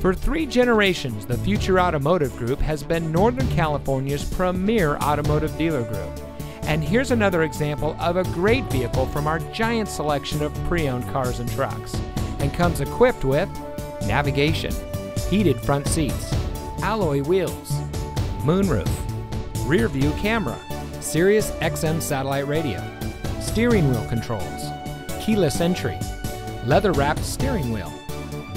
For 3 generations, the Future Automotive Group has been Northern California's premier automotive dealer group. And here's another example of a great vehicle from our giant selection of pre-owned cars and trucks. And comes equipped with navigation, heated front seats, alloy wheels, moonroof, rear view camera, Sirius XM satellite radio, steering wheel controls, keyless entry, leather-wrapped steering wheel,